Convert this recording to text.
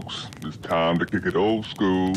folks. It's time to kick it old school.